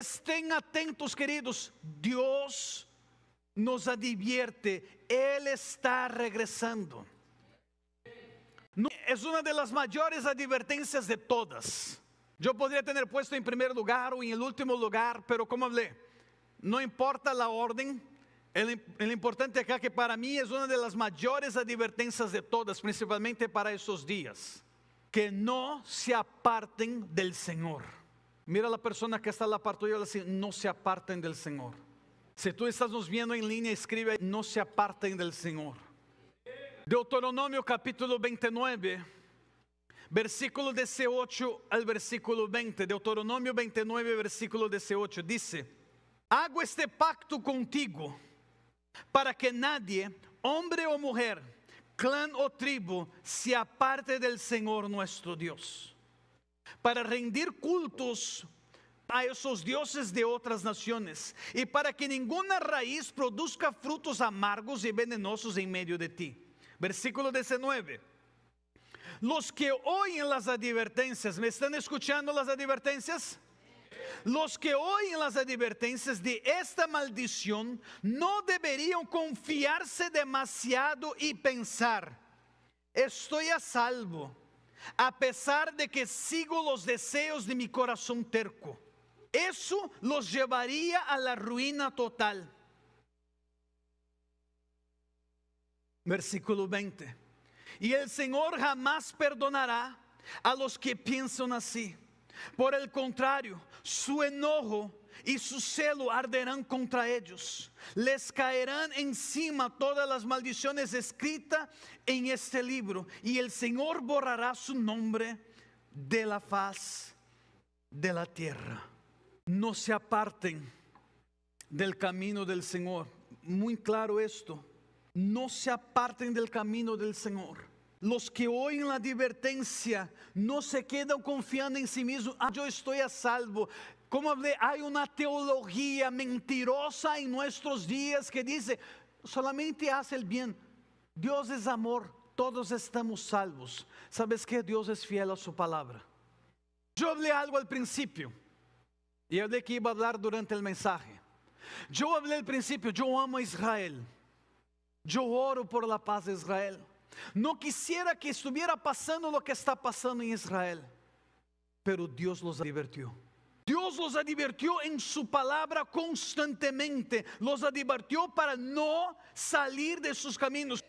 Estén atentos, queridos, Dios nos advierte, Él está regresando. Es una de las mayores advertencias de todas. Yo podría tener puesto en primer lugar o en el último lugar, pero como hablé, no importa la orden. El importante acá que para mí es una de las mayores advertencias de todas, principalmente para esos días. Que no se aparten del Señor. Mira la persona que está a la par tuya, no se aparten del Señor. Si tú estás nos viendo en línea, escribe, no se aparten del Señor. Deuteronomio capítulo 29, versículo 18 al versículo 20. Deuteronomio 29, versículo 18, dice: hago este pacto contigo, para que nadie, hombre o mujer, clan o tribu, se aparte del Señor nuestro Dios, para rendir cultos a esos dioses de otras naciones, y para que ninguna raíz produzca frutos amargos y venenosos en medio de ti. Versículo 19. Los que oyen las advertencias, ¿me están escuchando las advertencias? Los que oyen las advertencias de esta maldición no deberían confiarse demasiado y pensar, estoy a salvo, a pesar de que sigo los deseos de mi corazón terco. Eso los llevaría a la ruina total. Versículo 20. Y el Señor jamás perdonará a los que piensan así. Por el contrario, su enojo y su celo arderán contra ellos. Les caerán encima todas las maldiciones escritas en este libro, y el Señor borrará su nombre de la faz de la tierra. No se aparten del camino del Señor. Muy claro esto. No se aparten del camino del Señor. Los que oyen la advertencia no se quedan confiando en sí mismos. Ah, yo estoy a salvo. Como hablé, hay una teología mentirosa en nuestros días que dice, solamente haz el bien. Dios es amor, todos estamos salvos. ¿Sabes qué? Dios es fiel a su palabra. Yo hablé algo al principio, y hablé que iba a hablar durante el mensaje. Yo hablé al principio, yo amo a Israel. Yo oro por la paz de Israel. No quisiera que estuviera pasando lo que está pasando en Israel, pero Dios los advirtió. Dios los advirtió en su palabra constantemente. Los advirtió para no salir de sus caminos.